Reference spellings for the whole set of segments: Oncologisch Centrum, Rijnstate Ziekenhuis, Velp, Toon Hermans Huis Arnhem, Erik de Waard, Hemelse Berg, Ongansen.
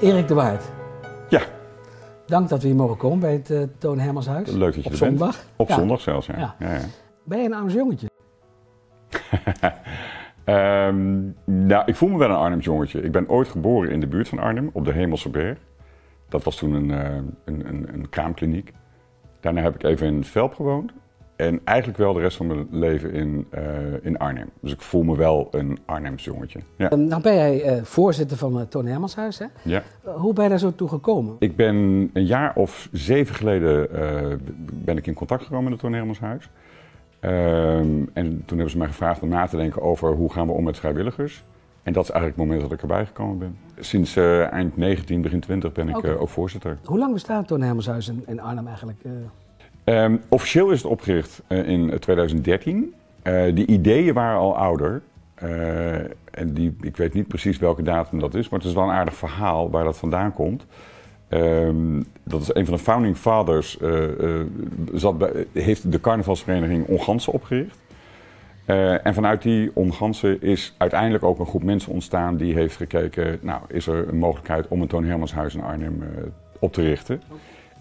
Erik de Waard. Ja. Dank dat we hier mogen komen bij het Toon Hermans Huis. Leuk dat je er bent. Op zondag. Op zondag zelfs, ja. Ja. Ben je een Arnhems jongetje? Nou, ik voel me wel een Arnhems jongetje. Ik ben ooit geboren in de buurt van Arnhem, op de Hemelse Berg. Dat was toen een kraamkliniek. Daarna heb ik even in Velp gewoond. En eigenlijk wel de rest van mijn leven in Arnhem. Dus ik voel me wel een Arnhems jongetje. Ja. Nou ben jij voorzitter van het Toon Hermans Huis, hè? Ja. Hoe ben je daar zo toe gekomen? Ik ben een jaar of 7 geleden ben ik in contact gekomen met het Toon Hermans Huis. En toen hebben ze mij gevraagd om na te denken over hoe gaan we om met vrijwilligers. En dat is eigenlijk het moment dat ik erbij gekomen ben. Sinds eind 19, begin 20 ben ik ook voorzitter. Hoe lang bestaat het Toon Hermans Huis in Arnhem eigenlijk? Officieel is het opgericht in 2013. Die ideeën waren al ouder. En ik weet niet precies welke datum dat is, maar het is wel een aardig verhaal waar dat vandaan komt. Dat is een van de founding fathers, heeft de carnavalsvereniging Ongansen opgericht. En vanuit die Ongansen is uiteindelijk ook een groep mensen ontstaan die heeft gekeken, nou, is er een mogelijkheid om een Toon Hermans Huis in Arnhem op te richten.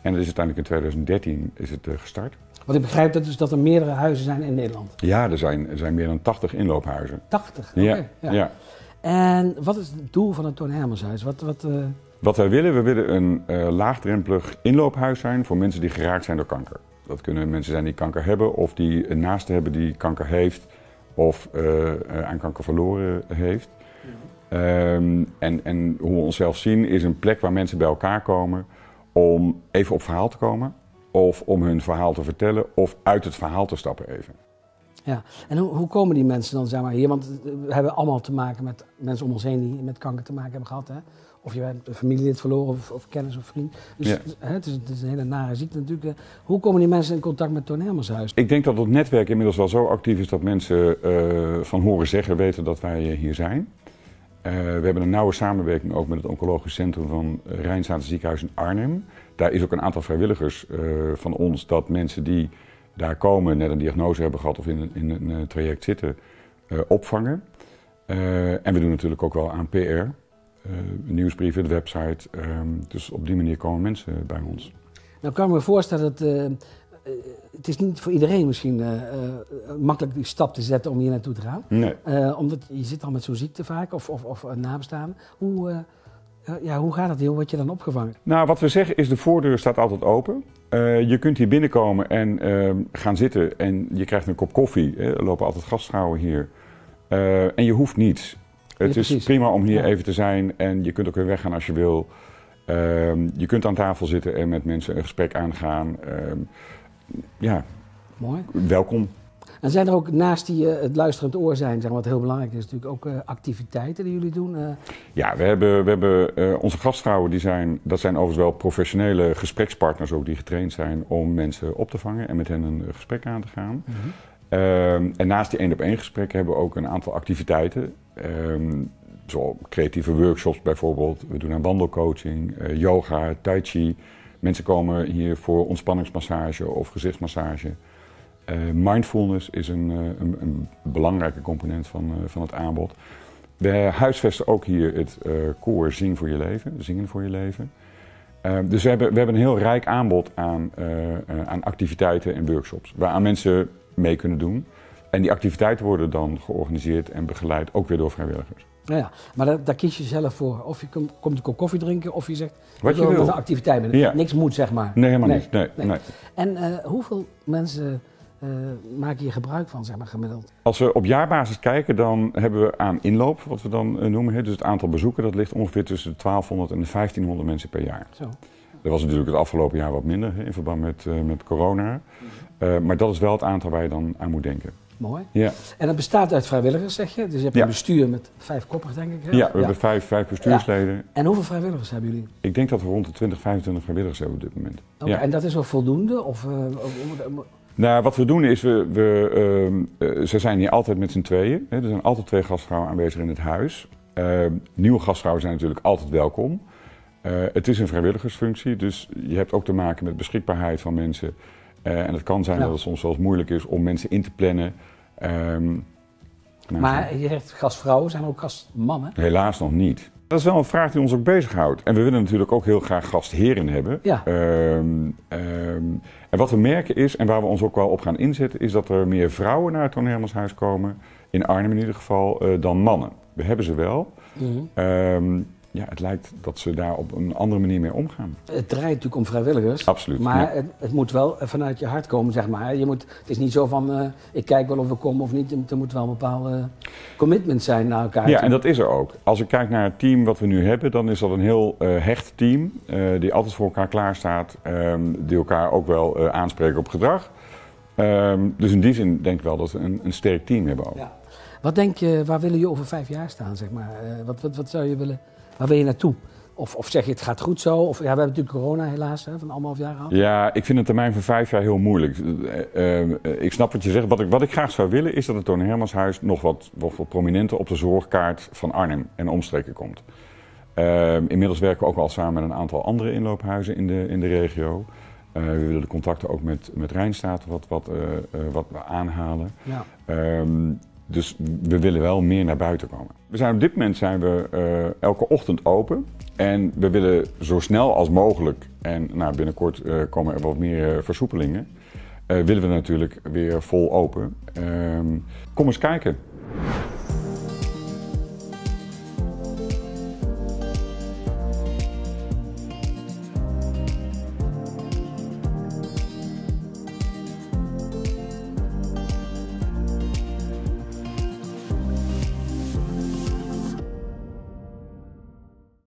En dat is uiteindelijk in 2013 is het gestart. Want ik begrijp dat dus dat er meerdere huizen zijn in Nederland. Ja, er zijn meer dan 80 inloophuizen. 80? Oké. Ja. En wat is het doel van het Toon Hermans Huis? Wat we willen een laagdrempelig inloophuis zijn voor mensen die geraakt zijn door kanker. Dat kunnen mensen zijn die kanker hebben of die een naaste hebben die kanker heeft of aan kanker verloren heeft. Ja. En hoe we onszelf zien is een plek waar mensen bij elkaar komen om even op verhaal te komen, of om hun verhaal te vertellen, of uit het verhaal te stappen even. Ja, en hoe komen die mensen dan, zeg maar, hier? Want we hebben allemaal te maken met mensen om ons heen die met kanker te maken hebben gehad, hè? Of je bent een familielid verloren, of kennis of vriend. Dus ja. Het is een hele nare ziekte natuurlijk. Hoe komen die mensen in contact met het Toon Hermans Huis? Ik denk dat het netwerk inmiddels wel zo actief is dat mensen van horen zeggen weten dat wij hier zijn. We hebben een nauwe samenwerking ook met het Oncologisch Centrum van Rijnstate Ziekenhuis in Arnhem. Daar is ook een aantal vrijwilligers van ons dat mensen die daar komen, net een diagnose hebben gehad of in een traject zitten, opvangen. En we doen natuurlijk ook wel aan PR, nieuwsbrieven, de website. Dus op die manier komen mensen bij ons. Nou kan ik me voorstellen dat het is niet voor iedereen misschien makkelijk die stap te zetten om hier naartoe te gaan. Nee. Omdat je zit al met zo'n ziekte vaak of nabestaan. Hoe gaat dat? Hoe word je dan opgevangen? Nou, wat we zeggen is de voordeur staat altijd open. Je kunt hier binnenkomen en gaan zitten en je krijgt een kop koffie. Er lopen altijd gastvrouwen hier. En je hoeft niets. Het is prima om hier even te zijn en je kunt ook weer weggaan als je wil. Je kunt aan tafel zitten en met mensen een gesprek aangaan. Ja, mooi. Welkom. En zijn er ook naast die het luisterend oor zijn, zeg maar, wat heel belangrijk is natuurlijk ook activiteiten die jullie doen? Ja, we hebben onze gastvrouwen, dat zijn overigens wel professionele gesprekspartners ook die getraind zijn om mensen op te vangen en met hen een gesprek aan te gaan. Mm-hmm. En naast die 1-op-1 gesprekken hebben we ook een aantal activiteiten. Zo creatieve workshops bijvoorbeeld, we doen aan wandelcoaching, yoga, tai chi. Mensen komen hier voor ontspanningsmassage of gezichtsmassage. Mindfulness is een belangrijke component van het aanbod. We huisvesten ook hier het koor Zingen voor je leven. Dus we hebben een heel rijk aanbod aan activiteiten en workshops waaraan mensen mee kunnen doen. En die activiteiten worden dan georganiseerd en begeleid ook weer door vrijwilligers. Nou ja, maar daar kies je zelf voor. Of je komt een kop koffie drinken of je zegt wat je wil. Met een activiteit bent. Ja. Niks moet, zeg maar. Nee, helemaal niet. Nee. En hoeveel mensen maken hier gebruik van, zeg maar, gemiddeld? Als we op jaarbasis kijken, dan hebben we aan inloop, wat we dan noemen. Dus het aantal bezoeken, dat ligt ongeveer tussen de 1200 en de 1500 mensen per jaar. Zo. Dat was natuurlijk het afgelopen jaar wat minder, in verband met corona. Maar dat is wel het aantal waar je dan aan moet denken. Mooi. Ja. En dat bestaat uit vrijwilligers, zeg je? Dus je hebt een bestuur met 5 koppig, denk ik. Hè? Ja, we hebben vijf bestuursleden. Ja. En hoeveel vrijwilligers hebben jullie? Ik denk dat we rond de 20, 25 vrijwilligers hebben op dit moment. Okay, ja. En dat is wel voldoende? Nou, wat we doen is, ze zijn hier altijd met z'n tweeën. Hè? Er zijn altijd 2 gastvrouwen aanwezig in het huis. Nieuwe gastvrouwen zijn natuurlijk altijd welkom. Het is een vrijwilligersfunctie, dus je hebt ook te maken met beschikbaarheid van mensen. En het kan zijn dat het soms wel eens moeilijk is om mensen in te plannen. Maar je zegt gastvrouwen, zijn er ook gastmannen? Helaas nog niet. Dat is wel een vraag die ons ook bezighoudt. En we willen natuurlijk ook heel graag gastheren hebben. Ja. En wat we merken is, en waar we ons ook wel op gaan inzetten, is dat er meer vrouwen naar het Toon Hermans Huis komen, in Arnhem in ieder geval, dan mannen. We hebben ze wel. Mm-hmm. Ja, het lijkt dat ze daar op een andere manier mee omgaan. Het draait natuurlijk om vrijwilligers. Absoluut. Maar ja, het moet wel vanuit je hart komen, zeg maar. Het is niet zo van, ik kijk wel of we komen of niet. Er moet wel een bepaalde commitment zijn naar elkaar. Ja, en dat is er ook. Als ik kijk naar het team wat we nu hebben, dan is dat een heel hecht team. Die altijd voor elkaar klaarstaat. Die elkaar ook wel aanspreken op gedrag. Dus in die zin denk ik wel dat we een sterk team hebben ook. Ja. Wat denk je, waar willen jullie over 5 jaar staan, zeg maar? Wat zou je willen... Waar wil je naartoe? Of zeg je het gaat goed zo? Of, ja, we hebben natuurlijk corona helaas hè, van 1,5 jaar af. Ja, ik vind een termijn van 5 jaar heel moeilijk. Ik snap wat je zegt. Wat ik graag zou willen is dat het Toon Hermans Huis nog wat prominenter op de zorgkaart van Arnhem en omstreken komt. Inmiddels werken we ook wel samen met een aantal andere inloophuizen in de regio. We willen de contacten ook met Rijnstate wat we aanhalen. Ja. Dus we willen wel meer naar buiten komen. Op dit moment zijn we elke ochtend open. En we willen zo snel als mogelijk, en nou, binnenkort komen er wat meer versoepelingen, willen we natuurlijk weer vol open. Kom eens kijken.